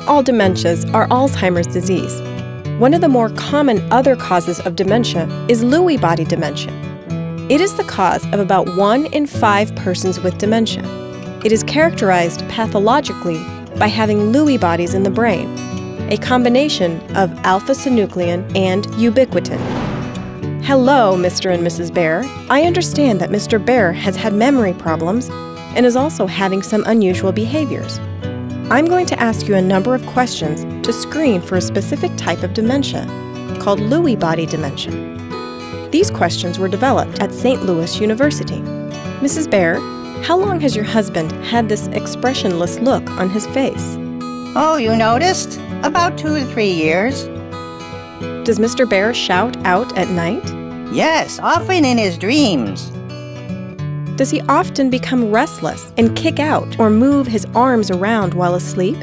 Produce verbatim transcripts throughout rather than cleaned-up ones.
not all dementias are Alzheimer's disease. One of the more common other causes of dementia is Lewy body dementia. It is the cause of about one in five persons with dementia. It is characterized pathologically by having Lewy bodies in the brain, a combination of alpha-synuclein and ubiquitin. Hello, Mister and Missus Bear. I understand that Mister Bear has had memory problems and is also having some unusual behaviors. I'm going to ask you a number of questions to screen for a specific type of dementia called Lewy body dementia. These questions were developed at Saint Louis University. Missus Bear, how long has your husband had this expressionless look on his face? Oh, you noticed? About two or three years. Does Mister Bear shout out at night? Yes, often in his dreams. Does he often become restless and kick out or move his arms around while asleep?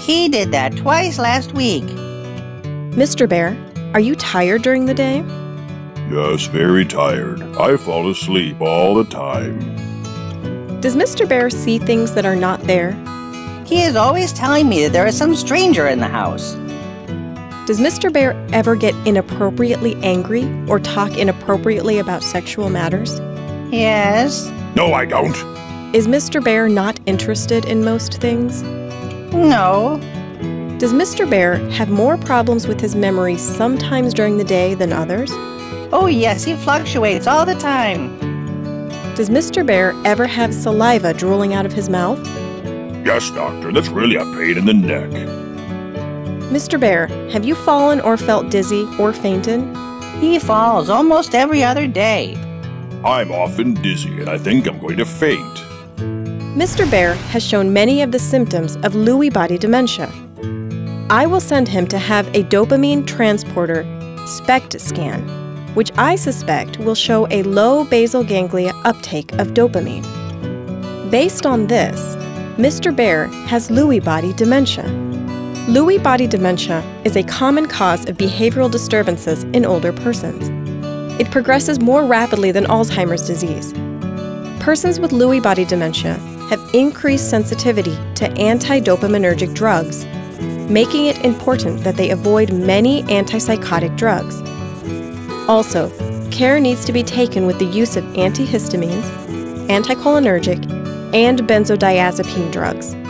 He did that twice last week. Mister Bear, are you tired during the day? Yes, very tired. I fall asleep all the time. Does Mister Bear see things that are not there? He is always telling me that there is some stranger in the house. Does Mister Bear ever get inappropriately angry or talk inappropriately about sexual matters? Yes. No, I don't. Is Mister Bear not interested in most things? No. Does Mister Bear have more problems with his memory sometimes during the day than others? Oh yes, he fluctuates all the time. Does Mister Bear ever have saliva drooling out of his mouth? Yes, doctor, that's really a pain in the neck. Mister Bear, have you fallen or felt dizzy or fainted? He falls almost every other day. I'm often dizzy and I think I'm going to faint. Mister Bear has shown many of the symptoms of Lewy body dementia. I will send him to have a dopamine transporter SPECT scan, which I suspect will show a low basal ganglia uptake of dopamine. Based on this, Mister Bear has Lewy body dementia. Lewy body dementia is a common cause of behavioral disturbances in older persons. It progresses more rapidly than Alzheimer's disease. Persons with Lewy body dementia have increased sensitivity to antidopaminergic drugs, making it important that they avoid many antipsychotic drugs. Also, care needs to be taken with the use of antihistamines, anticholinergic, and benzodiazepine drugs.